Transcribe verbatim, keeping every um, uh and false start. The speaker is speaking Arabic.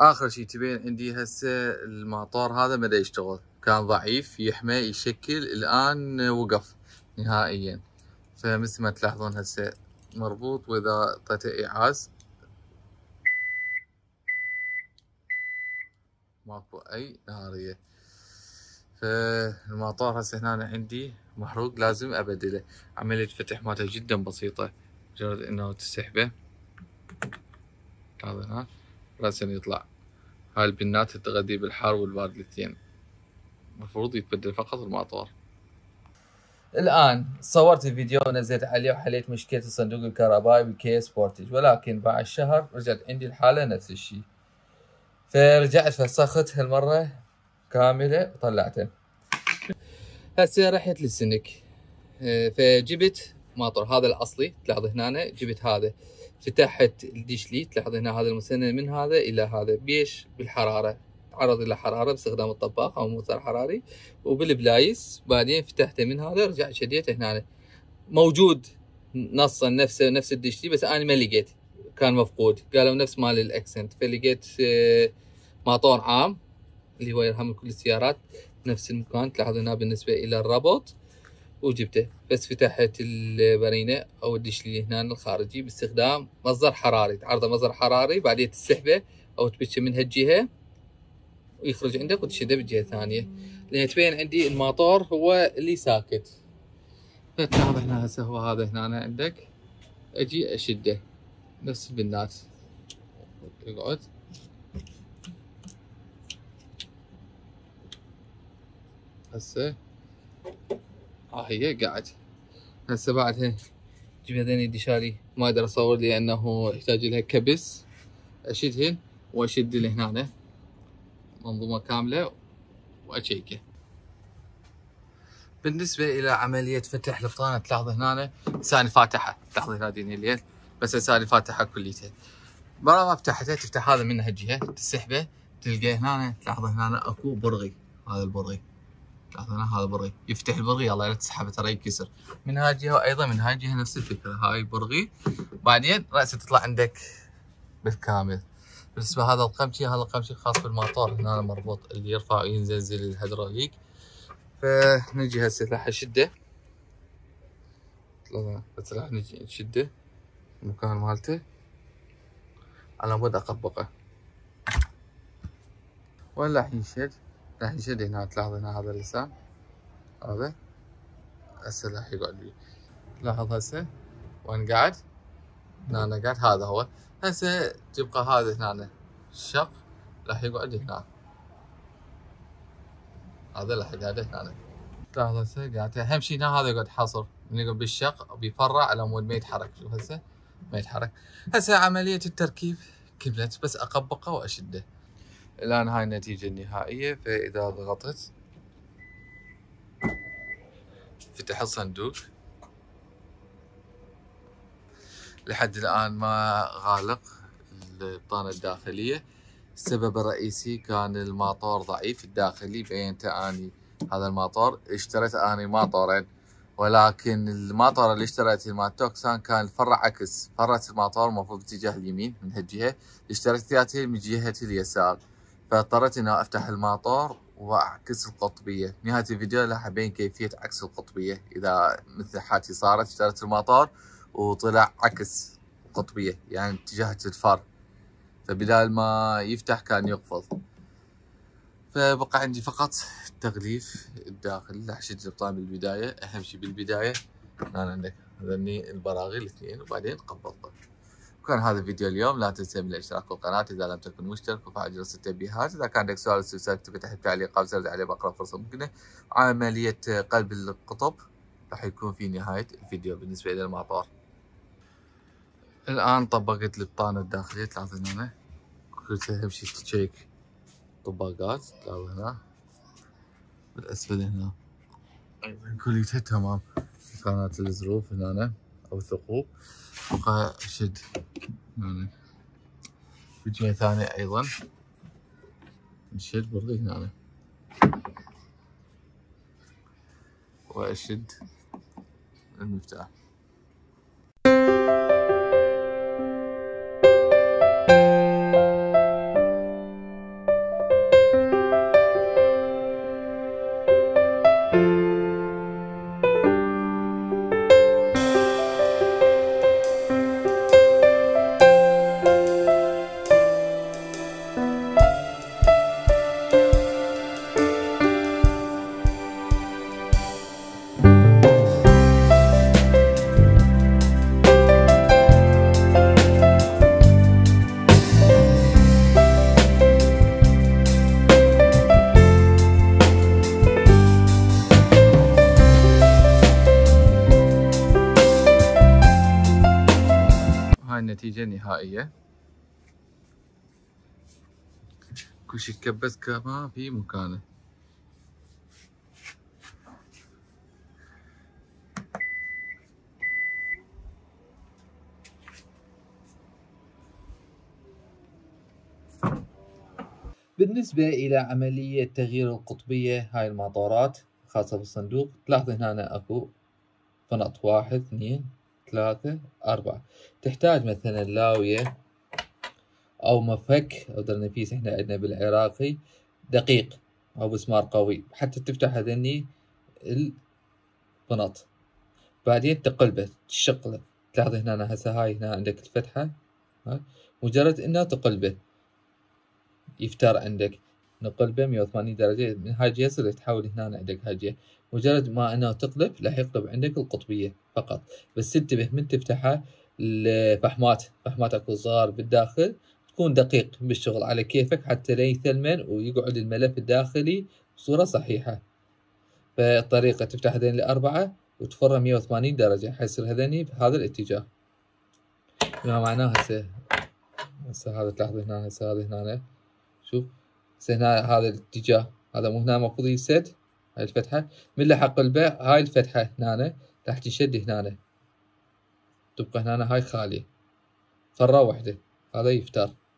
اخر شي تبين عندي هسه الماطور هذا ما دا يشتغل، كان ضعيف يحمى يشكل، الان وقف نهائيا. فمثل ما تلاحظون هسه مربوط، واذا اعطيته اعاز ماكو اي ناريه. فالماطور هسه هنا عندي محروق، لازم ابدله. عمليه فتح مالته جدا بسيطه، مجرد انه تسحبه هذا هنا راسا يطلع. هاي البنات تتغذي بالحار والبارد الاثنين، المفروض يتبدل فقط الماطور. الان صورت الفيديو ونزلت عليه وحليت مشكله الصندوق الكهربائي بالكيس سبورتج، ولكن بعد شهر رجعت عندي الحاله نفس الشيء. فرجعت فسخت هالمره كامله وطلعته. هسه رحت للسنك فجبت ماطور هذا الاصلي، تلاحظ هنا جبت هذا، فتحت الديشلي، تلاحظ هنا هذا المسنن من هذا الى هذا بيش بالحراره، تعرض الى حراره باستخدام الطباخ او موتر حراري وبالبلايس. بعدين فتحته من هذا رجعت شديته هنا، موجود نصا نفسه نفس الديشلي، بس انا ما لقيت، كان مفقود، قالوا نفس مال الاكسنت. فلقيت ماطور عام اللي هو يرهم كل السيارات نفس المكان، تلاحظ هنا بالنسبه الى الربط، وجبته بس فتحت البرينه او الدشلي هنا الخارجي باستخدام مصدر حراري، تعرضه مصدر حراري، بعدين تسحبه او تبتشه من هالجهه ويخرج عندك وتشده بالجهه الثانيه، لان تبين عندي الماطور هو اللي ساكت. فتلاحظ هنا هسه هو هذا هنا عندك، اجي اشده نفس البنات يقعد هسه، ها هي قاعد هسه. بعدها جبت هذين الدشالي ما اقدر اصور لانه يحتاج لها كبس، اشدهن واشد لهنا منظومه كامله واشيكه. بالنسبه الى عمليه فتح البطانه، تلاحظ هنا لساني فاتحه، تلاحظ هذين الليل بس لساني فاتحه كليتها. مره ما فتحتها تفتح هذا من هالجهه، تسحبه تلقى هنا، تلاحظ هنا اكو برغي، هذا البرغي تلاحظونه، هذا برغي يفتح البرغي، الله لا تسحبه ترى ينكسر. من هاي الجهه وايضا من هاي الجهه نفس الفكره، هاي برغي بعدين راسه تطلع عندك بالكامل. بالنسبه هذا القمشي، هذا القمشي خاص بالماطور هنا مربوط اللي يرفع وينزل الهيدروليك. فنجي هسه راح اشده، بس راح نجي نشده المكان مالته على مود اطبقه، ولا راح ينشد، راح يشد هنا. تلاحظ هنا هذا اللسان هذا هسه راح يقعد لي، تلاحظ هسه وين قاعد، هنا أنا قاعد، هذا هو هسه تبقى هذا هنا الشق راح يقعد هنا، هذا راح يقعد هنا. تلاحظ هسه قاعد، اهم شي هنا هذا يقعد حصر، من يقعد بالشق بيفرع على مود ما يتحرك. شوف هسه ما يتحرك. هسه عملية التركيب كملت، بس اقبقه واشده. الآن هاي النتيجة النهائية. فإذا ضغطت فتح الصندوق، لحد الآن ما غالق البطانة الداخلية. السبب الرئيسي كان الماطور ضعيف الداخلي، بينته أني هذا الماطور اشتريت أني ماطورين، ولكن الماطور اللي اشتريته مال توكسان كان الفرة عكس، فرة الماطور المفروض باتجاه اليمين من هالجهة، اشتريته من جهة اليسار، فاضطريت انه افتح الماطور واعكس القطبية. نهاية الفيديو راح ابين كيفية عكس القطبية، اذا مثل حالتي صارت اشتريت الماطور وطلع عكس القطبية يعني اتجهت الفر، فبدال ما يفتح كان يقفض. فبقى عندي فقط تغليف الداخل، راح اشد البطانة بالبداية، اهم شي بالبداية هنا عندك هذني البراغي الاثنين، وبعدين قبضته. وكان هذا الفيديو اليوم، لا تنسى من الاشتراك بالقناة اذا لم تكن مشترك، وفعل جرس التنبيهات. اذا كان عندك سؤال او استفسار اكتب تحت التعليق او سرد عليه باقرب فرصة ممكنة. عملية قلب القطب راح يكون في نهاية الفيديو بالنسبة الى الماطور. الان طبقت البطانة الداخلية، تلاحظ هنا كلها اهم شي تشيك طباقات، تلاحظ هنا بالاسفل هنا ايضا كليتها تمام، كانت الظروف هنا او ثقوب. بقى اشد هنا بجهة ثانية ايضا، نشد برضه هنا واشد المفتاح. النتيجة النهائية. كل شيء تكبس كما في مكانه. بالنسبة إلى عملية تغيير القطبية هاي الماطورات خاصة بالصندوق، تلاحظ هنا أكو فنط واحد اثنين ثلاثة أربعة. تحتاج مثلا لاوية أو مفك أو درنفيس، إحنا عندنا بالعراقي دقيق أو مسمار قوي حتى تفتح هذني الفنط. بعدين تقلبه تشقله، تلاحظ هنا هسه هاي هنا عندك الفتحة، مجرد إنها تقلبه يفتر عندك، نقلبه مية وثمانين درجة من هاي الجهة يصير يتحول هنا عندك هاي الجهة. مجرد ما انه تقلب راح يقلب عندك القطبية فقط، بس انتبه من تفتحها الفحمات، فحمات اكو صغار بالداخل، تكون دقيق بالشغل على كيفك حتى لا يثلمن ويقعد الملف الداخلي بصورة صحيحة. فالطريقة تفتح هذين الأربعة وتفرها مية وثمانين درجة حيصير هذني بهذا الاتجاه. بما معناه هسه هسه هذا تلاحظ هنا هسه هذا هنا شوف هنا هذا الاتجاه، هذا مو هنا المفروض يسد هاي الفتحة، من لحق الباء هاي الفتحة هنا راح تنشد هنا، تبقى هنا هاي خالية، فرة واحدة، هذا يفتر.